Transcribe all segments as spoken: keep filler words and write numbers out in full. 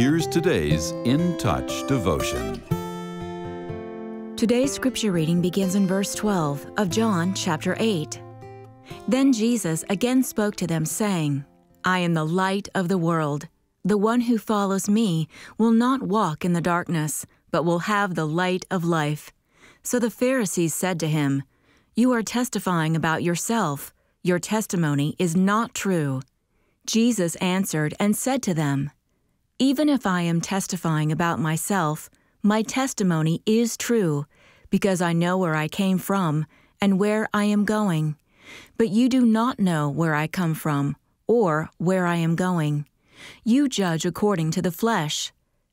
Here's today's In Touch devotion. Today's scripture reading begins in verse twelve of John chapter eight. Then Jesus again spoke to them, saying, I am the light of the world. The one who follows me will not walk in the darkness, but will have the light of life. So the Pharisees said to him, You are testifying about yourself. Your testimony is not true. Jesus answered and said to them, Even if I am testifying about myself, my testimony is true, because I know where I came from and where I am going. But you do not know where I come from or where I am going. You judge according to the flesh.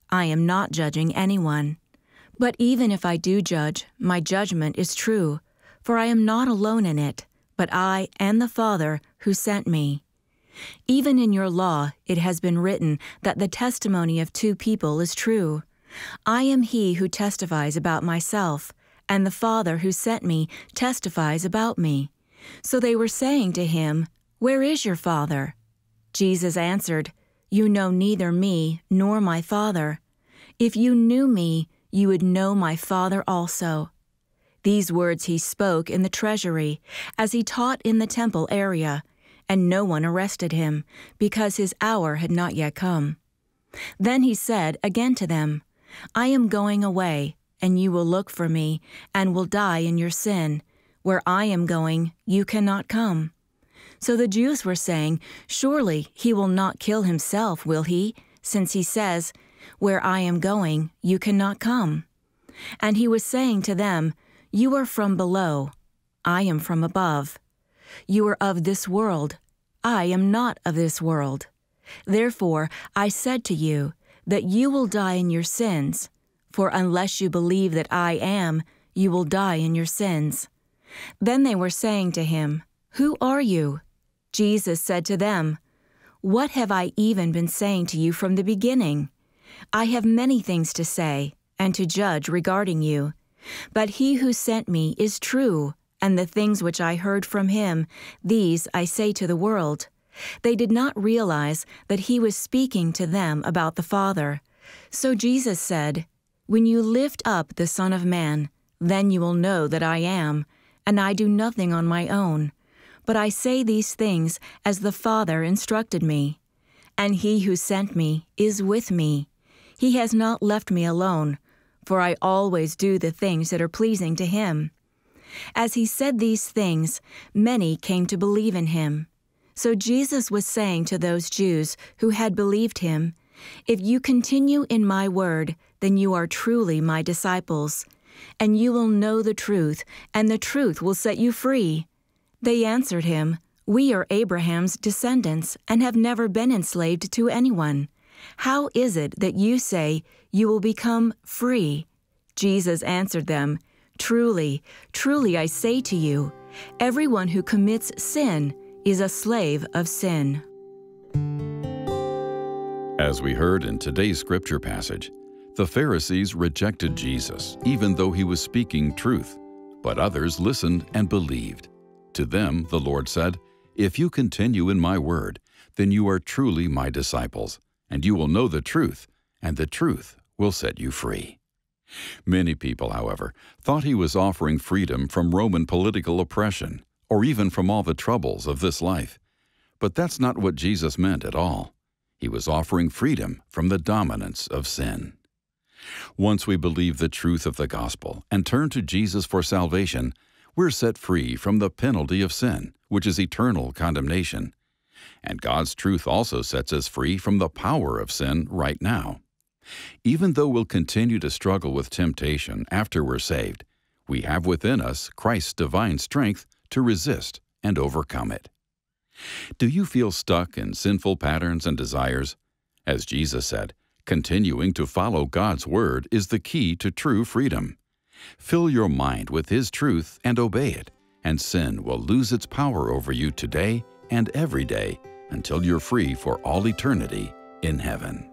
I am not judging anyone. But even if I do judge, my judgment is true, for I am not alone in it, but I and the Father who sent me. Even in your law it has been written that the testimony of two people is true. I am he who testifies about myself, and the Father who sent me testifies about me. So they were saying to him, Where is your Father? Jesus answered, You know neither me nor my Father. If you knew me, you would know my Father also. These words he spoke in the treasury, as he taught in the temple area, and no one arrested him, because his hour had not yet come. Then he said again to them, I am going away, and you will look for me, and will die in your sin. Where I am going, you cannot come. So the Jews were saying, Surely he will not kill himself, will he? Since he says, Where I am going, you cannot come. And he was saying to them, You are from below, I am from above. You are of this world, I am not of this world. Therefore I said to you that you will die in your sins, for unless you believe that I am, you will die in your sins. Then they were saying to him, Who are you? Jesus said to them, What have I even been saying to you from the beginning? I have many things to say and to judge regarding you, but he who sent me is true, and the things which I heard from him, these I say to the world. They did not realize that he was speaking to them about the Father. So Jesus said, When you lift up the Son of Man, then you will know that I am, and I do nothing on my own. But I say these things as the Father instructed me. And he who sent me is with me. He has not left me alone, for I always do the things that are pleasing to him. As he said these things, many came to believe in him. So Jesus was saying to those Jews who had believed him, If you continue in my word, then you are truly my disciples, and you will know the truth, and the truth will set you free. They answered him, We are Abraham's descendants and have never been enslaved to anyone. How is it that you say you will become free? Jesus answered them, Truly, truly I say to you, everyone who commits sin is a slave of sin. As we heard in today's scripture passage, the Pharisees rejected Jesus, even though he was speaking truth, but others listened and believed. To them, the Lord said, If you continue in my word, then you are truly my disciples, and you will know the truth, and the truth will set you free. Many people, however, thought he was offering freedom from Roman political oppression, or even from all the troubles of this life. But that's not what Jesus meant at all. He was offering freedom from the dominance of sin. Once we believe the truth of the gospel and turn to Jesus for salvation, we're set free from the penalty of sin, which is eternal condemnation. And God's truth also sets us free from the power of sin right now. Even though we'll continue to struggle with temptation after we're saved, we have within us Christ's divine strength to resist and overcome it. Do you feel stuck in sinful patterns and desires? As Jesus said, continuing to follow God's word is the key to true freedom. Fill your mind with His truth and obey it, and sin will lose its power over you today and every day until you're free for all eternity in heaven.